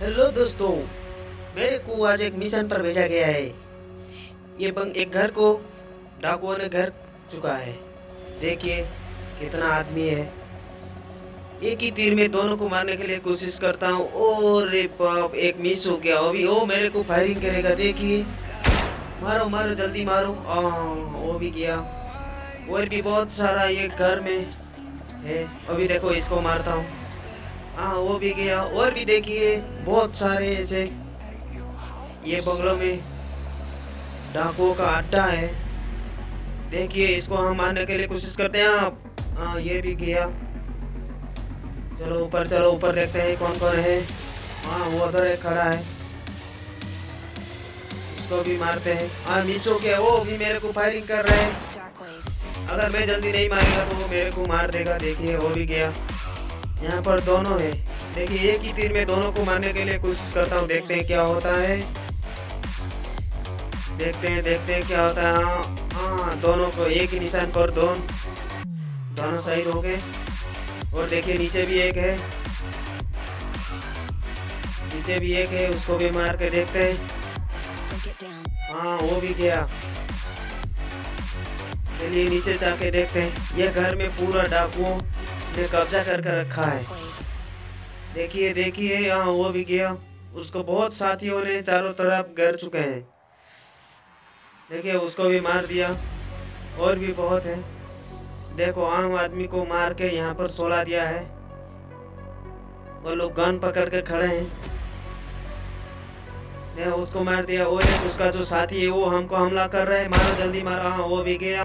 Hello दोस्तों, मेरे को आज एक मिशन पर भेजा गया है। ये बंग एक घर को डाकुओं ने घेर चुका है। देखिए कितना आदमी है। एक ही तीर में दोनों को मारने के लिए कोशिश करता हूँ। ओ रे बाप, एक मिस हो गया। अभी वो मेरे को फायरिंग करेगा। देखिए, मारो मारो जल्दी मारो। वो भी गया। और भी बहुत सारा ये घर में है। अभी देखो इसको मारता हूँ। हाँ, वो भी गया। और भी देखिए बहुत सारे ऐसे। ये बंगलों में डाकुओं का अड्डा है। देखिए इसको हम मारने के लिए कोशिश करते हैं। आप हाँ, ये भी गया। चलो ऊपर, चलो ऊपर देखते हैं कौन कौन है। हाँ, वो उधर एक खड़ा है, उसको भी मारते हैं। हाँ, नीचो के वो भी मेरे को फायरिंग कर रहे हैं। अगर मैं जल्दी नहीं मारेगा तो वो मेरे को मार देगा। देखिए वो भी गया। यहाँ पर दोनों है। देखिए एक ही तीर में दोनों को मारने के लिए कोशिश करता हूँ। देखते हैं क्या होता है। देखते हैं क्या होता है। हाँ, दोनों को एक ही निशान पर दोनों शहीद हो गए। और देखिए नीचे भी एक है, उसको भी मार के देखते हैं। हाँ, वो भी गया। चलिए नीचे जाके देखते हैं। ये घर में पूरा डाकुओं ने कब्जा करके रखा है। देखिए। हाँ, वो भी गया। उसको बहुत साथियों ने चारों तरफ घेर चुके हैं। देखिए उसको भी मार दिया। और भी बहुत है। देखो आम आदमी को मार के यहाँ पर सोला दिया है। वो लोग गन पकड़ के खड़े हैं। उसको मार दिया। और उसका जो साथी है वो हमको हमला कर रहा है। मारो जल्दी मारो। हाँ, वो भी गया।